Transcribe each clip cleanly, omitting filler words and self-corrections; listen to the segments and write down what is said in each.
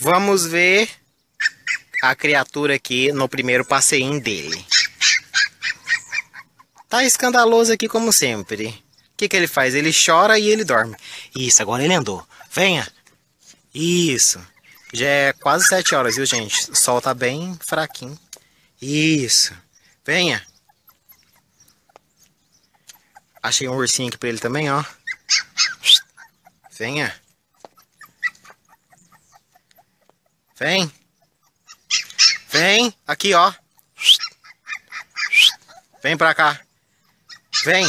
Vamos ver a criatura aqui no primeiro passeinho dele. Tá escandaloso aqui como sempre. O que que ele faz? Ele chora e ele dorme. Isso, agora ele andou. Venha. Isso. Já é quase 7 horas, viu, gente? O sol tá bem fraquinho. Isso. Venha. Achei um ursinho aqui pra ele também, ó. Venha. Vem. Vem. Aqui, ó. Vem pra cá. Vem.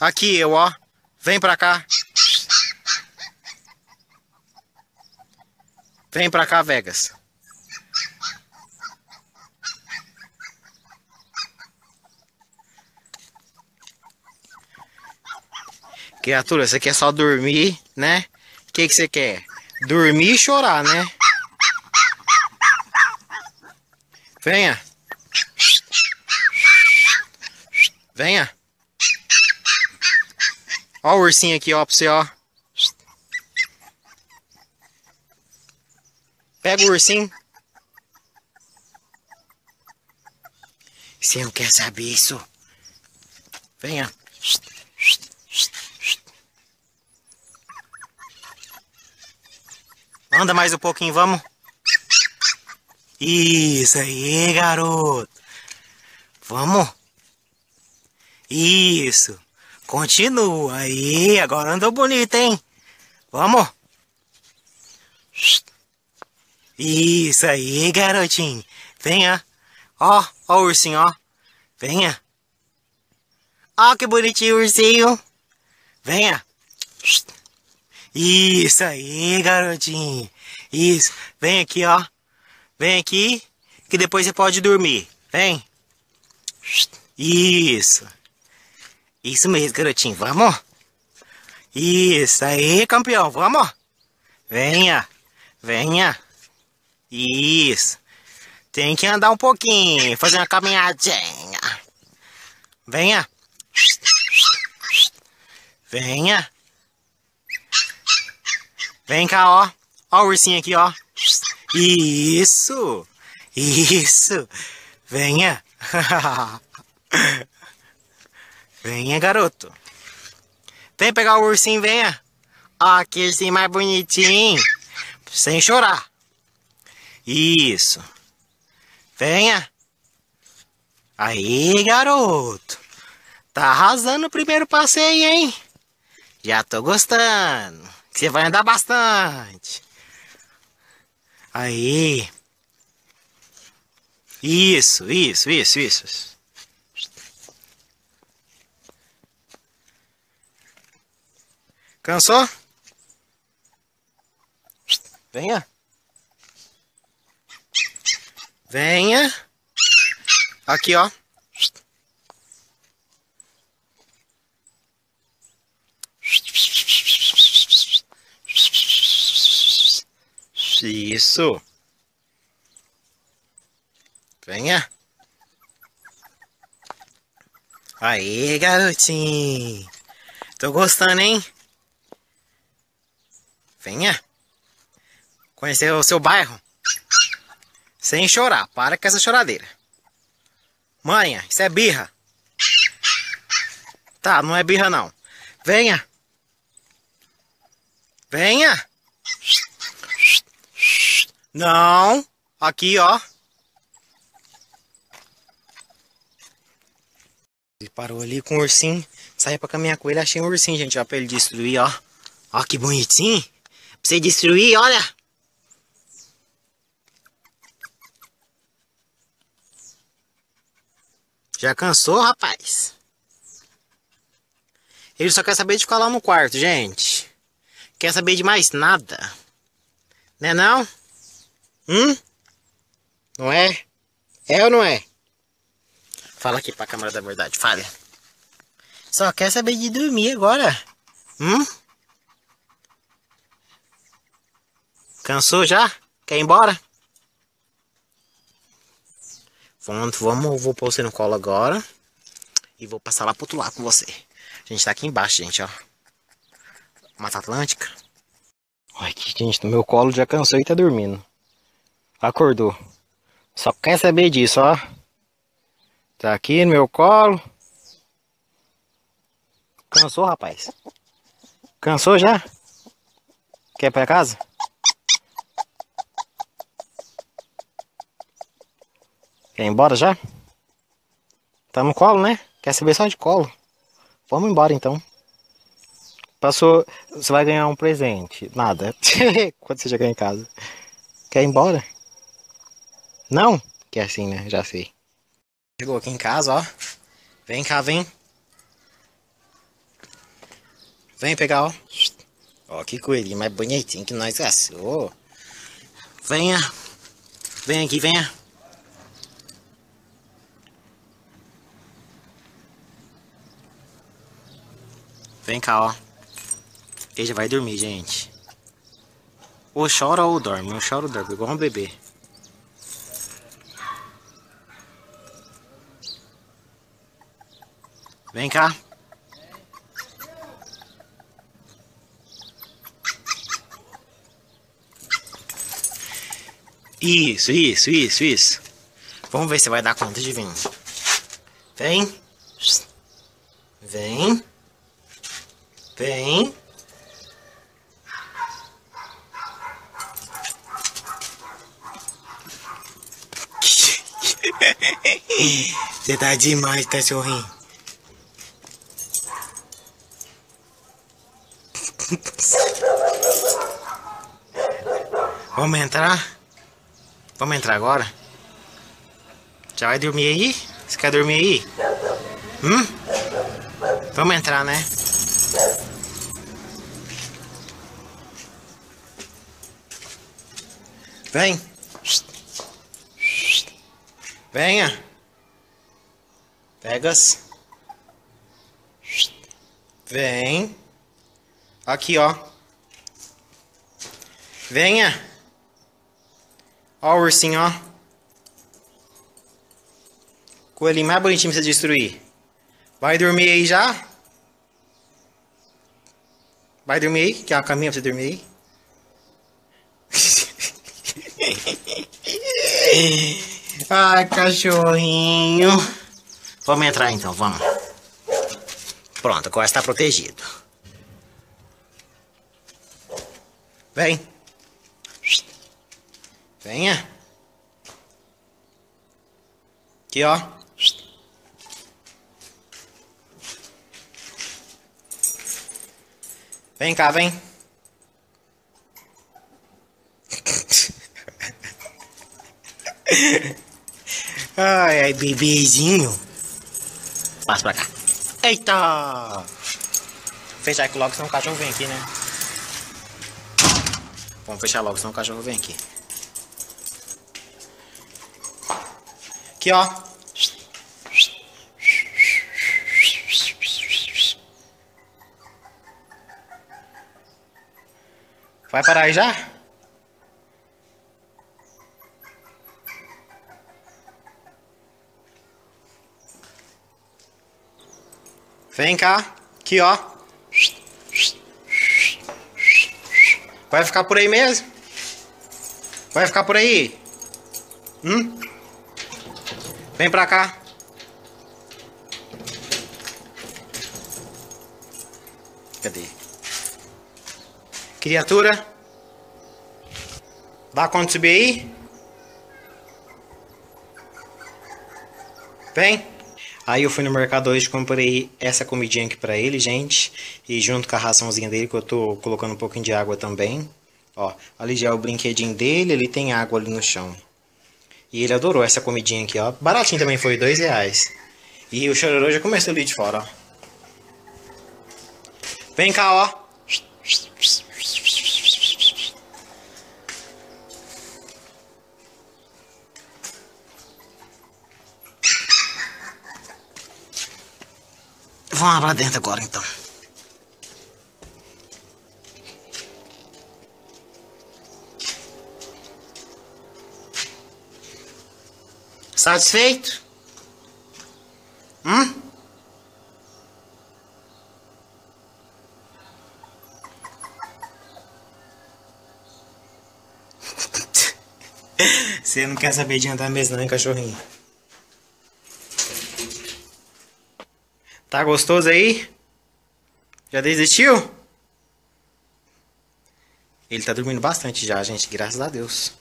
Aqui eu, ó. Vem pra cá. Vem pra cá, Vegas. Criatura, você quer só dormir, né? O que que você quer? Dormir e chorar, né? Venha. Venha. Ó o ursinho aqui, ó, pra você, ó. Pega o ursinho. Você não quer saber isso. Venha. Anda mais um pouquinho, vamos. Isso aí, garoto. Vamos. Isso. Continua aí. Agora andou bonito, hein? Vamos. Isso aí, garotinho. Venha. Ó, ó o ursinho, ó. Venha. Ó que bonitinho o ursinho. Venha. Isso aí, garotinho. Isso. Vem aqui, ó. Vem aqui, que depois você pode dormir. Vem. Isso. Isso mesmo, garotinho. Vamos. Isso aí, campeão. Vamos. Venha. Venha. Isso. Tem que andar um pouquinho. Fazer uma caminhadinha. Venha. Venha. Vem cá, ó. Ó o ursinho aqui, ó. Isso. Isso. Venha. Venha, garoto. Vem pegar o ursinho, venha. Ó, que ursinho mais bonitinho. Sem chorar. Isso. Venha. Aí, garoto. Tá arrasando o primeiro passeio, hein? Já tô gostando. Você vai andar bastante. Aí. Isso, isso, isso, isso. Cansou? Venha. Venha. Aqui, ó. Isso. Venha. Aí, garotinho. Tô gostando, hein? Venha. Conhecer o seu bairro. Sem chorar. Para com essa choradeira. Manha, isso é birra. Tá, não é birra, não. Venha. Venha. Não. Aqui, ó. Ele parou ali com o ursinho. Saí pra caminhar com ele. Achei um ursinho, gente. Ó, pra ele destruir, ó. Ó, que bonitinho. Pra você destruir, olha. Já cansou, rapaz? Ele só quer saber de ficar lá no quarto, gente. Quer saber de mais nada. Né, não? Não é? É ou não é? Fala aqui pra câmera da verdade, fala. Só quer saber de dormir agora. Cansou já? Quer ir embora? Pronto, vamos. Vou pôr você no colo agora. E vou passar lá pro outro lado com você. A gente tá aqui embaixo, gente, ó. Mata Atlântica. Olha que gente, no meu colo já cansou e tá dormindo. Acordou. Só quer saber disso, ó. Tá aqui no meu colo. Cansou, rapaz? Cansou já? Quer ir pra casa? Quer ir embora já? Tá no colo, né? Quer saber só de colo? Vamos embora então. Passou, você vai ganhar um presente. Nada. Quando você chegar em casa. Quer ir embora? Não? Que é assim, né? Já sei. Chegou aqui em casa, ó. Vem cá, vem. Vem pegar, ó. Ó, que coelhinho mais bonitinho que nós caçou. Venha. Vem aqui, venha. Vem cá, ó. Ele já vai dormir, gente. Ou chora ou dorme. Ou chora ou dorme, igual um bebê. Vem cá. Isso, isso, isso, isso. Vamos ver se vai dar conta de vir. Vem. Vem. Vem. Você tá demais, cachorrinho. Vamos entrar? Vamos entrar agora? Já vai dormir aí? Você quer dormir aí? Vamos entrar, né? Vem! Venha! Vegas! Vem! Aqui, ó! Venha! Ó o ursinho, ó! Coelhinho mais bonitinho pra você destruir! Vai dormir aí já? Vai dormir aí? Quer uma caminha pra você dormir aí? Ai, cachorrinho. Vamos entrar então, vamos. Pronto, agora está protegido. Vem. Venha. Aqui, ó. Vem cá, vem. Ai, ai, bebezinho. Passa pra cá. Eita! Fechar aqui logo, senão o cachorro vem aqui, né? Vamos fechar logo, senão o cachorro vem aqui. Aqui, ó. Vai parar aí já? Vem cá, aqui ó. Vai ficar por aí mesmo? Vai ficar por aí? Vem pra cá. Cadê? Criatura. Dá conta de subir aí? Vem. Aí eu fui no mercado hoje, comprei essa comidinha aqui pra ele, gente. E junto com a raçãozinha dele, que eu tô colocando um pouquinho de água também. Ó, ali já é o brinquedinho dele, ele tem água ali no chão. E ele adorou essa comidinha aqui, ó. Baratinho também, foi R$2. E o chororô já começou ali de fora, ó. Vem cá, ó. Vamos lá pra dentro agora, então. Satisfeito? Você não quer saber de andar mesmo, não, hein, cachorrinho? Tá gostoso aí? Já desistiu? Ele tá dormindo bastante já, gente, graças a Deus.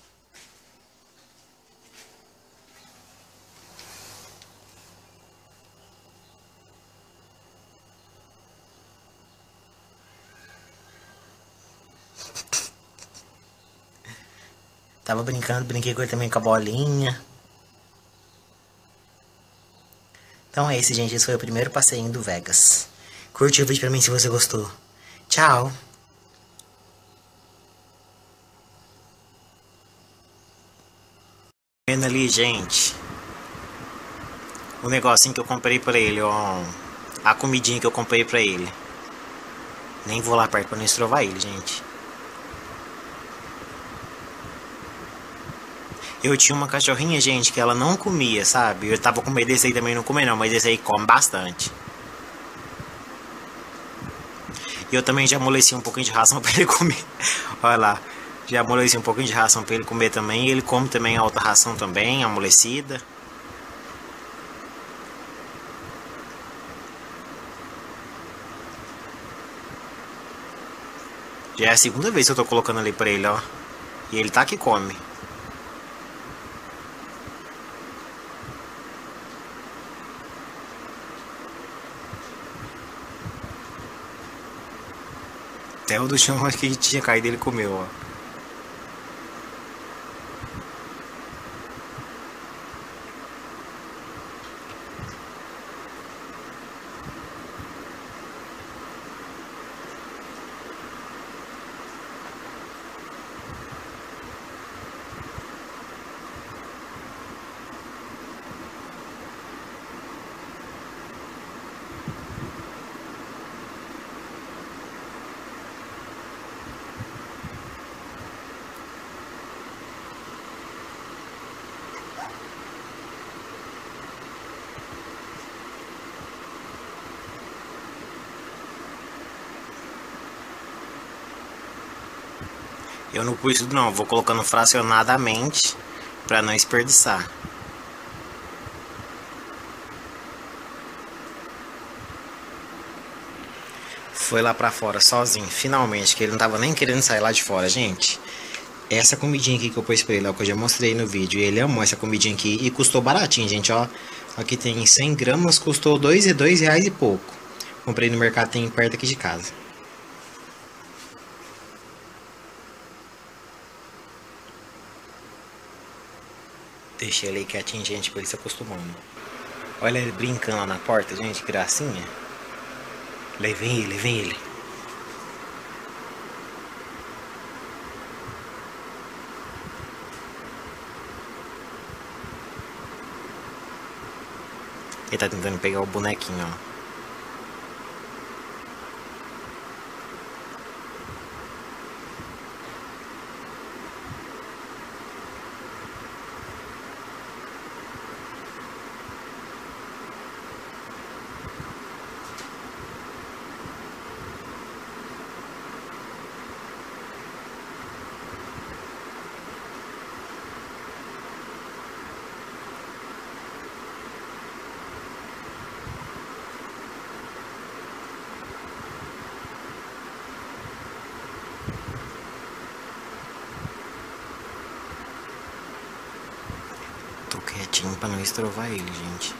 Tava brincando, brinquei com ele também com a bolinha. Então é isso, gente. Esse foi o primeiro passeio do Vegas. Curte o vídeo pra mim se você gostou. Tchau! Vendo ali, gente, o negocinho que eu comprei pra ele, ó. A comidinha que eu comprei pra ele. Nem vou lá perto pra não estrovar ele, gente. Eu tinha uma cachorrinha, gente, que ela não comia, sabe? Eu tava com medo desse aí também não comer não, mas esse aí come bastante. E eu também já amoleci um pouquinho de ração pra ele comer. Olha lá, já amoleci um pouquinho de ração pra ele comer também. Ele come também alta ração também, amolecida. Já é a segunda vez que eu tô colocando ali pra ele, ó. E ele tá que come. Até o do chão, acho que tinha caído, ele comeu, ó. Eu não pus tudo não, vou colocando fracionadamente para não desperdiçar. Foi lá para fora sozinho, finalmente, que ele não tava nem querendo sair lá de fora, gente. Essa comidinha aqui que eu pus para ele, ó, que eu já mostrei no vídeo, ele amou essa comidinha aqui e custou baratinho, gente, ó. Aqui tem 100 gramas, custou R$2 e pouco. Comprei no mercado, tem perto aqui de casa. Deixei ele quietinho, gente, pra ele se acostumando. Olha ele brincando lá na porta, gente, que gracinha. Levem ele, vem ele. Ele tá tentando pegar o bonequinho, ó. Quietinho pra não estrovar ele, gente.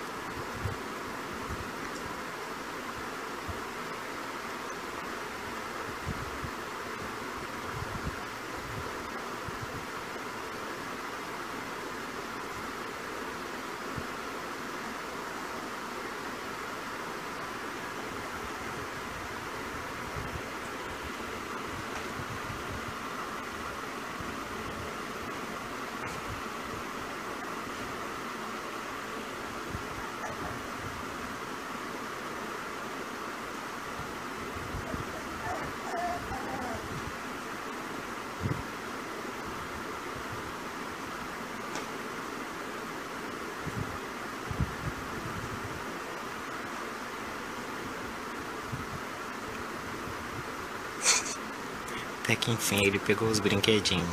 Até que enfim ele pegou os brinquedinhos.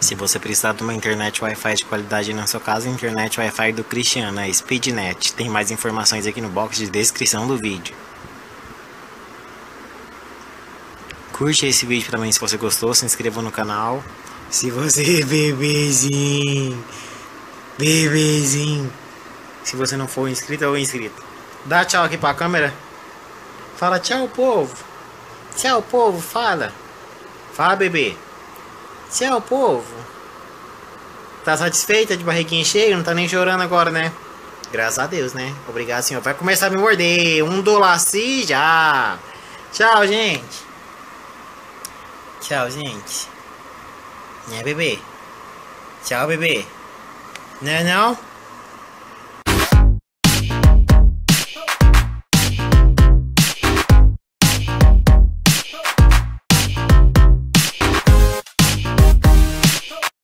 Se você precisar de uma internet Wi-Fi de qualidade no seu caso, internet Wi-Fi do Cristiano, a Speednet. Tem mais informações aqui no box de descrição do vídeo. Curte esse vídeo também se você gostou, se inscreva no canal. Se você bebezinho, se você não for inscrito ou inscrito, dá tchau aqui pra câmera. Fala tchau, povo. Tchau, povo, fala. Fala, bebê. Tchau, povo. Tá satisfeita de barriguinha cheia? Não tá nem chorando agora, né? Graças a Deus, né? Obrigado, senhor. Vai começar a me morder. Um dolaci já. Tchau, gente. Tchau, gente. Né, bebê? Tchau, bebê. Não é não?